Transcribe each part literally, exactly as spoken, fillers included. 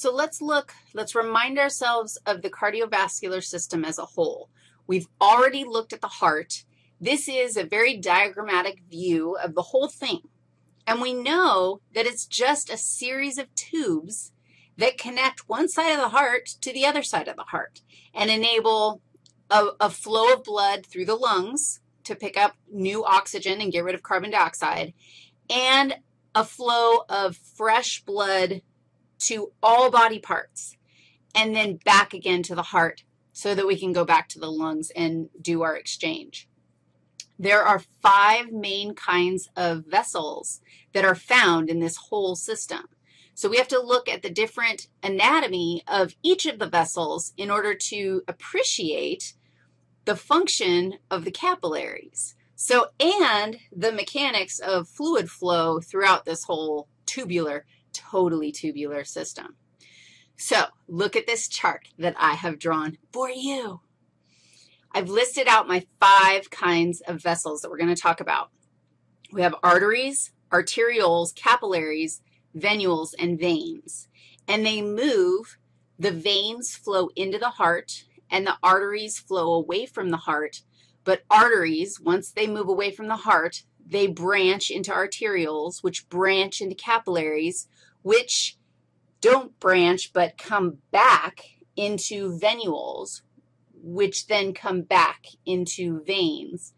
So let's look, let's remind ourselves of the cardiovascular system as a whole. We've already looked at the heart. This is a very diagrammatic view of the whole thing. And we know that it's just a series of tubes that connect one side of the heart to the other side of the heart and enable a, a flow of blood through the lungs to pick up new oxygen and get rid of carbon dioxide, and a flow of fresh blood to all body parts, and then back again to the heart so that we can go back to the lungs and do our exchange. There are five main kinds of vessels that are found in this whole system. So we have to look at the different anatomy of each of the vessels in order to appreciate the function of the capillaries. So, and the mechanics of fluid flow throughout this whole tubular, totally tubular system. So look at this chart that I have drawn for you. I've listed out my five kinds of vessels that we're going to talk about. We have arteries, arterioles, capillaries, venules, and veins. And they move, the veins flow into the heart, and the arteries flow away from the heart. But arteries, once they move away from the heart, they branch into arterioles, which branch into capillaries, which don't branch but come back into venules, which then come back into veins.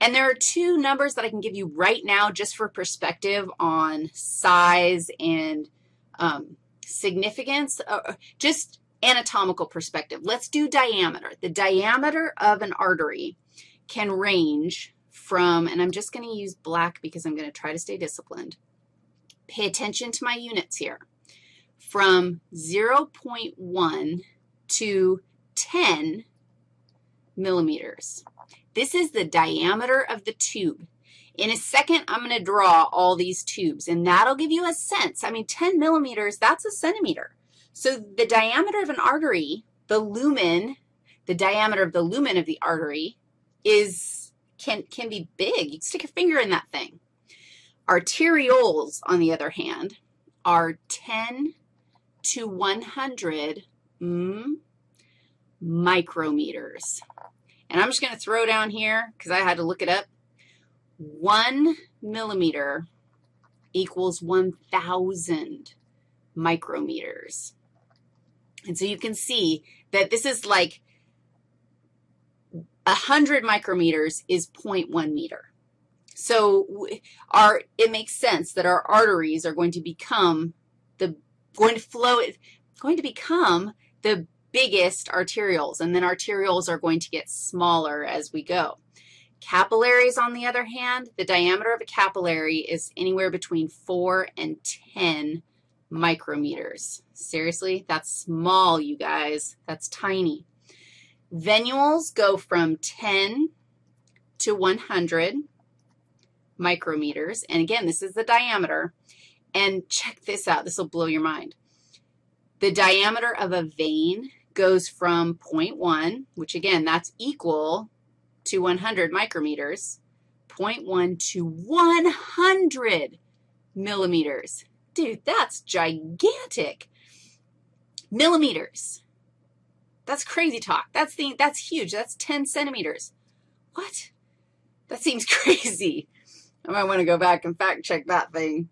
And there are two numbers that I can give you right now just for perspective on size and um, significance, uh, just anatomical perspective. Let's do diameter. The diameter of an artery can range from, and I'm just going to use black because I'm going to try to stay disciplined. Pay attention to my units here. From zero point one to ten millimeters. This is the diameter of the tube. In a second, I'm going to draw all these tubes, and that'll give you a sense. I mean, ten millimeters, that's a centimeter. So the diameter of an artery, the lumen, the diameter of the lumen of the artery is can, can be big. You can stick your finger in that thing. Arterioles, on the other hand, are ten to one hundred mm, micrometers. And I'm just going to throw down here because I had to look it up. One millimeter equals one thousand micrometers. And so you can see that this is like one hundred micrometers is zero point one meter. So our, it makes sense that our arteries are going to become the, going to flow, going to become the biggest arterioles, and then arterioles are going to get smaller as we go. Capillaries, on the other hand, the diameter of a capillary is anywhere between four and ten micrometers. Seriously, that's small, you guys. That's tiny. Venules go from ten to one hundred micrometers, and again, this is the diameter. And check this out. This will blow your mind. The diameter of a vein goes from zero point one, which again, that's equal to one hundred micrometers, zero point one to one hundred millimeters. Dude, that's gigantic. Millimeters. That's crazy talk. That's the, that's huge. That's ten centimeters. What? That seems crazy. I might want to go back and fact check that thing.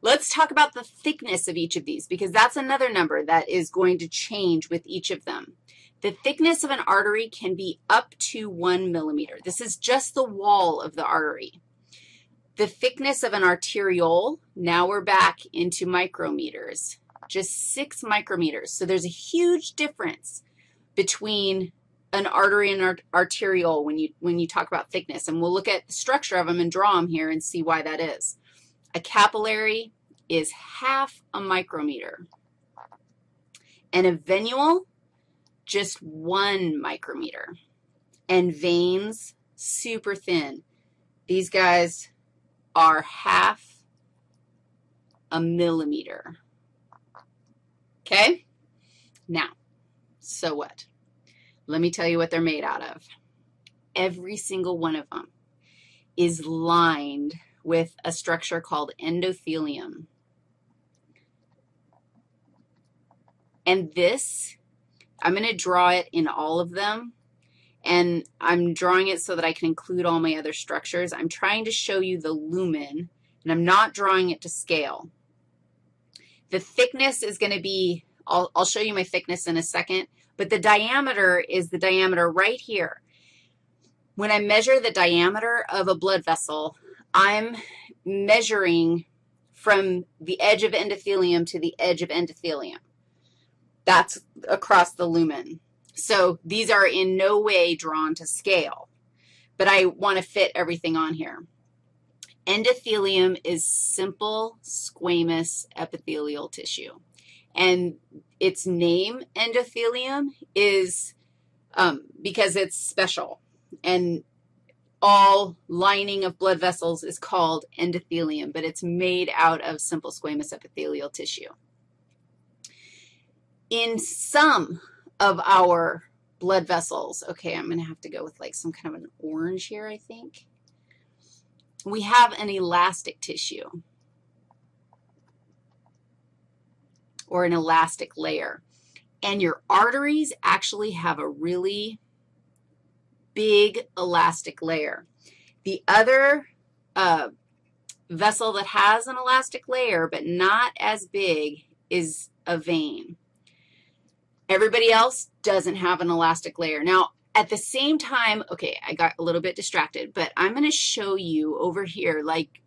Let's talk about the thickness of each of these because that's another number that is going to change with each of them. The thickness of an artery can be up to one millimeter. This is just the wall of the artery. The thickness of an arteriole, now we're back into micrometers, just six micrometers. So there's a huge difference between an artery and an arteriole when you, when you talk about thickness. And we'll look at the structure of them and draw them here and see why that is. A capillary is half a micrometer, and a venule, just one micrometer, and veins, super thin. These guys are half a millimeter, okay? Now, so what? Let me tell you what they're made out of. Every single one of them is lined with a structure called endothelium. And this, I'm going to draw it in all of them, and I'm drawing it so that I can include all my other structures. I'm trying to show you the lumen, and I'm not drawing it to scale. The thickness is going to be, I'll, I'll show you my thickness in a second, but the diameter is the diameter right here. When I measure the diameter of a blood vessel, I'm measuring from the edge of endothelium to the edge of endothelium. That's across the lumen. So these are in no way drawn to scale, but I want to fit everything on here. Endothelium is simple squamous epithelial tissue, and its name, endothelium, is um, because it's special, and all lining of blood vessels is called endothelium, but it's made out of simple squamous epithelial tissue. In some of our blood vessels, okay, I'm going to have to go with like some kind of an orange here, I think. We have an elastic tissue or an elastic layer, and your arteries actually have a really big elastic layer. The other uh, vessel that has an elastic layer but not as big is a vein. Everybody else doesn't have an elastic layer. Now, at the same time, okay, I got a little bit distracted, but I'm going to show you over here like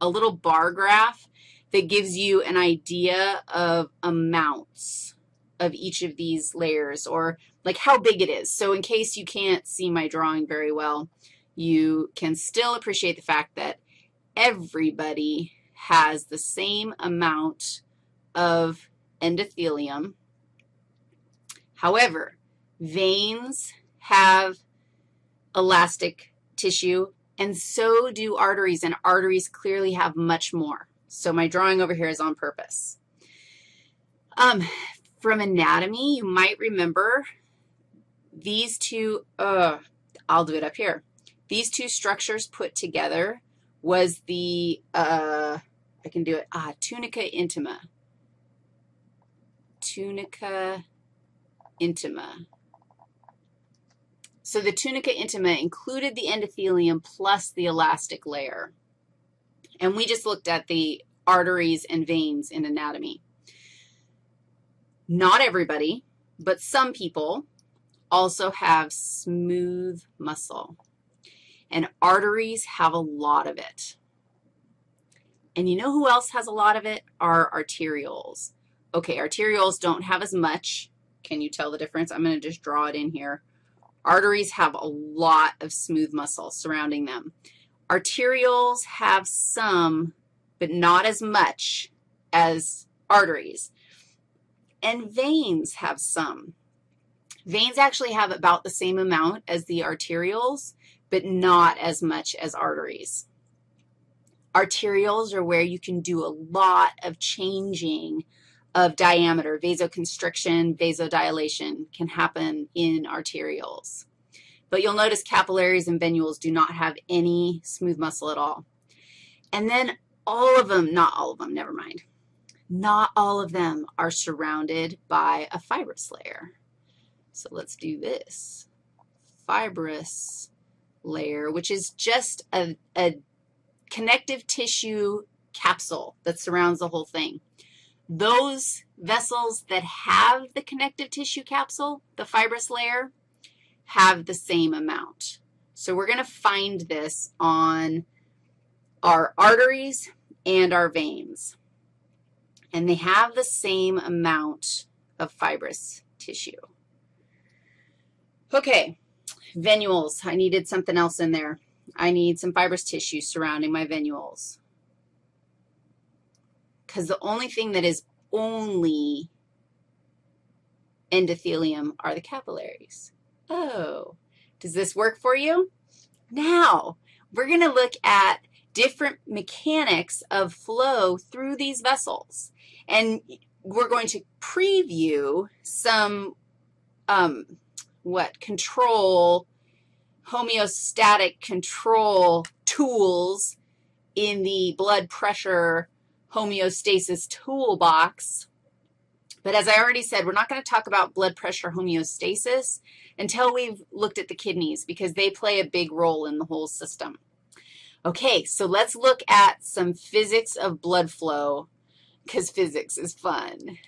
a little bar graph that gives you an idea of amounts of each of these layers, or like how big it is. So in case you can't see my drawing very well, you can still appreciate the fact that everybody has the same amount of endothelium. However, veins have elastic tissue, and so do arteries, and arteries clearly have much more. So my drawing over here is on purpose. Um, from anatomy, you might remember these two, uh, I'll do it up here. These two structures put together was the, uh, I can do it, ah, tunica intima. Tunica intima. So the tunica intima included the endothelium plus the elastic layer. And we just looked at the arteries and veins in anatomy. Not everybody, but some people also have smooth muscle, and arteries have a lot of it. And you know who else has a lot of it? Are arterioles. Okay, arterioles don't have as much. Can you tell the difference? I'm going to just draw it in here. Arteries have a lot of smooth muscle surrounding them. Arterioles have some, but not as much as arteries. And veins have some. Veins actually have about the same amount as the arterioles, but not as much as arteries. Arterioles are where you can do a lot of changing of diameter. Vasoconstriction, vasodilation can happen in arterioles. But you'll notice capillaries and venules do not have any smooth muscle at all. And then all of them, not all of them, never mind. Not all of them are surrounded by a fibrous layer. So let's do this. Fibrous layer, which is just a, a connective tissue capsule that surrounds the whole thing. Those vessels that have the connective tissue capsule, the fibrous layer, have the same amount. So we're going to find this on our arteries and our veins, and they have the same amount of fibrous tissue. Okay, venules. I needed something else in there. I need some fibrous tissue surrounding my venules, because the only thing that is only endothelium are the capillaries. Oh, does this work for you? Now, we're going to look at different mechanics of flow through these vessels, and we're going to preview some, um, what, control, homeostatic control tools in the blood pressure homeostasis toolbox But as I already said, we're not going to talk about blood pressure homeostasis until we've looked at the kidneys because they play a big role in the whole system. Okay, so let's look at some physics of blood flow because physics is fun.